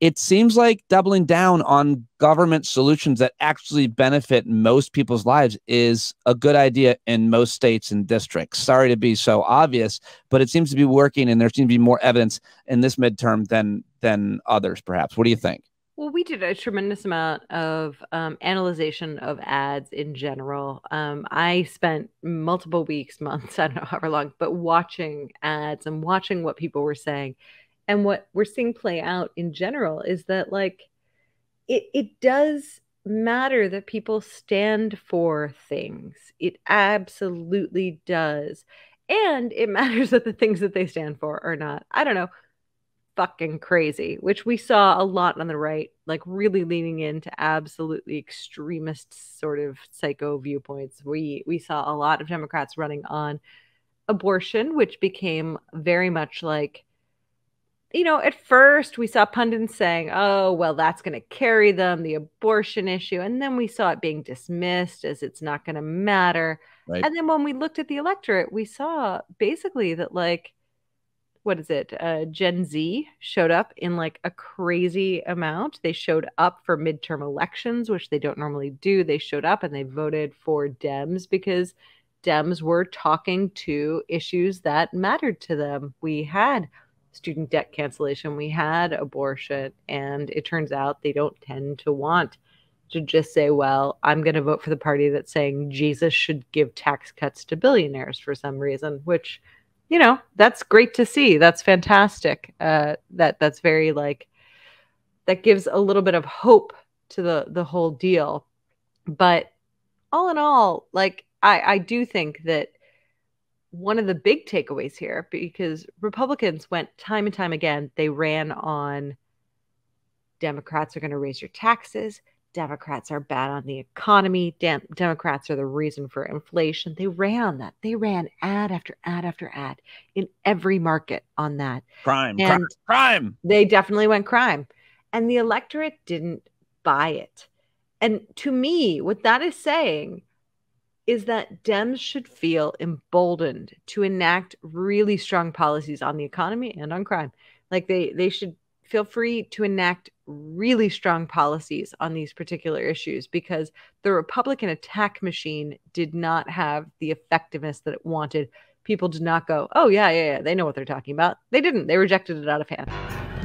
it seems like doubling down on government solutions that actually benefit most people's lives is a good idea in most states and districts. Sorry to be so obvious, but it seems to be working, and there seems to be more evidence in this midterm than others, perhaps. What do you think? Well, we did a tremendous amount of analyzation of ads in general. I spent multiple weeks, months, I don't know, however long, but watching ads and watching what people were saying. And what we're seeing play out in general is that, like, it does matter that people stand for things. It absolutely does. And it matters that the things that they stand for are not, I don't know, fucking crazy, which we saw a lot on the right, like really leaning into absolutely extremist sort of psycho viewpoints. We saw a lot of Democrats running on abortion, which became very much like, you know, at first we saw pundits saying, oh, well, that's going to carry them, the abortion issue. And then we saw it being dismissed as it's not going to matter. Right. And then when we looked at the electorate, we saw basically that, like, what is it? Gen Z showed up in like a crazy amount. They showed up for midterm elections, which they don't normally do. They showed up and they voted for Dems because Dems were talking to issues that mattered to them. We had student debt cancellation, we had abortion, and it turns out they don't tend to want to just say, well, I'm going to vote for the party that's saying Jesus should give tax cuts to billionaires for some reason, which, you know, that's great to see. That's fantastic. That's very, like, that gives a little bit of hope to the whole deal. But all in all, like, I do think that one of the big takeaways here, because Republicans went time and time again, they ran on Democrats are going to raise your taxes. Democrats are bad on the economy. Democrats are the reason for inflation. They ran on that. They ran ad after ad after ad in every market on that. Crime, and crime, crime. They definitely went crime. And the electorate didn't buy it. And to me, what that is saying is that Dems should feel emboldened to enact really strong policies on the economy and on crime. Like, they should feel free to enact really strong policies on these particular issues, because the Republican attack machine did not have the effectiveness that it wanted. People did not go, oh, yeah, they know what they're talking about. They didn't. They rejected it out of hand.